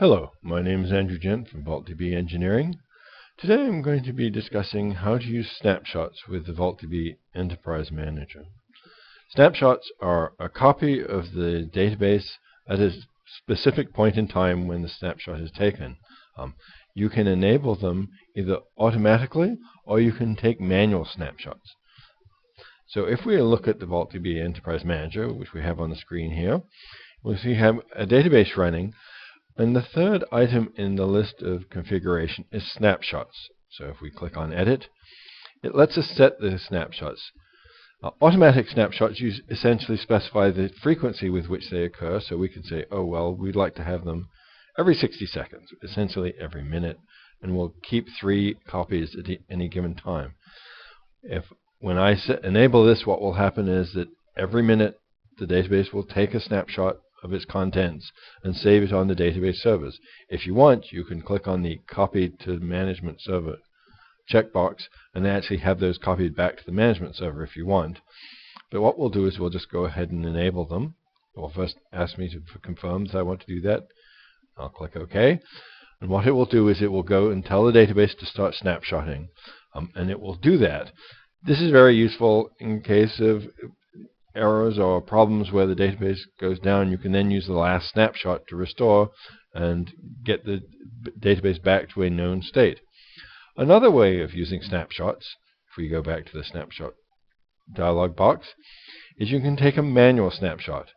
Hello, my name is Andrew Gent from VoltDB Engineering. Today I'm going to be discussing how to use snapshots with the VoltDB Enterprise Manager. Snapshots are a copy of the database at a specific point in time when the snapshot is taken. You can enable them either automatically or you can take manual snapshots. So if we look at the VoltDB Enterprise Manager, which we have on the screen here, we'll see we have a database running. And the third item in the list of configuration is snapshots. So if we click on Edit, it lets us set the snapshots. Automatic snapshots essentially specify the frequency with which they occur. So we can say, oh, well, we'd like to have them every 60 seconds, essentially every minute. And we'll keep 3 copies at any given time. When I enable this, what will happen is that every minute the database will take a snapshot of its contents and save it on the database servers. If you want, you can click on the Copy to Management Server checkbox and actually have those copied back to the management server if you want. But what we'll do is we'll just go ahead and enable them. It will first ask me to confirm that I want to do that. I'll click OK. And what it will do is it will go and tell the database to start snapshotting. And it will do that. This is very useful in case of errors or problems where the database goes down. You can then use the last snapshot to restore and get the database back to a known state. Another way of using snapshots, if we go back to the snapshot dialog box, is you can take a manual snapshot.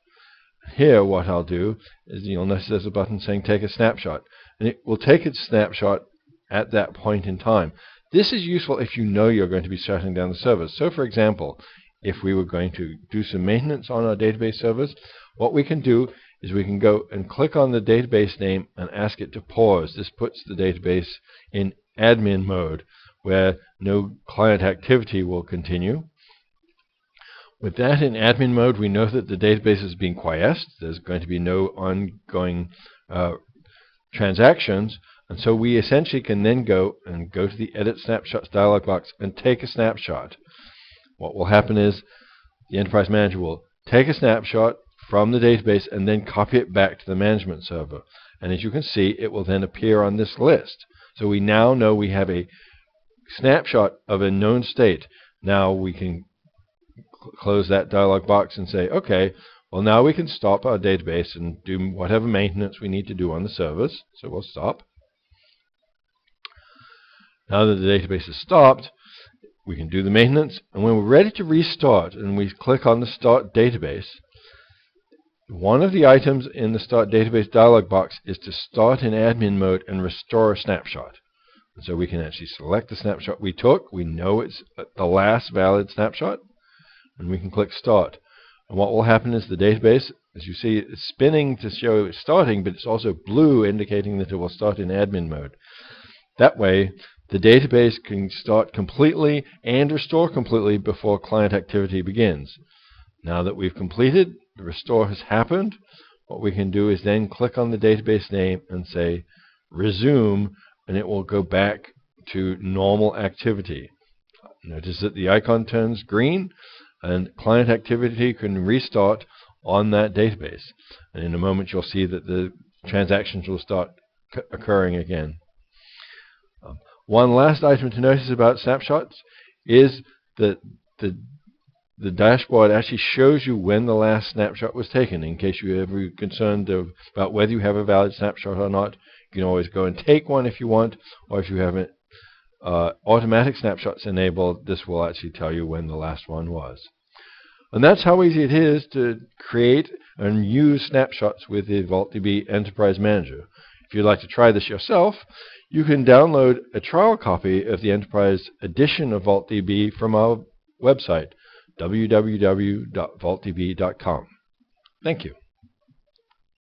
Here what I'll do is you'll notice there's a button saying take a snapshot, and it will take its snapshot at that point in time. This is useful if you know you're going to be shutting down the servers. So for example, if we were going to do some maintenance on our database servers, what we can do is we can go and click on the database name and ask it to pause. This puts the database in admin mode where no client activity will continue. With that in admin mode, we know that the database is being quiesced. There's going to be no ongoing transactions. And so we essentially can then go to the Edit Snapshots dialog box and take a snapshot. What will happen is the Enterprise Manager will take a snapshot from the database and then copy it back to the management server. And as you can see, it will then appear on this list. So we now know we have a snapshot of a known state. Now we can close that dialog box and say, okay, well now we can stop our database and do whatever maintenance we need to do on the servers. So we'll stop. Now that the database is stopped, we can do the maintenance, and when we're ready to restart and we click on the Start Database, one of the items in the Start Database dialog box is to start in admin mode and restore a snapshot. And so we can actually select the snapshot we took. We know it's the last valid snapshot, and we can click Start. And what will happen is the database, as you see, is spinning to show it's starting, but it's also blue indicating that it will start in admin mode. That way, the database can start completely and restore completely before client activity begins. Now that we've completed, the restore has happened, what we can do is then click on the database name and say resume, and it will go back to normal activity. Notice that the icon turns green and client activity can restart on that database. And in a moment you'll see that the transactions will start occurring again. One last item to notice about snapshots is that the dashboard actually shows you when the last snapshot was taken. In case you're ever concerned about whether you have a valid snapshot or not, you can always go and take one if you want, or if you have automatic snapshots enabled, this will actually tell you when the last one was. And that's how easy it is to create and use snapshots with the VoltDB Enterprise Manager. If you'd like to try this yourself, you can download a trial copy of the Enterprise edition of VoltDB from our website, www.voltdb.com. Thank you.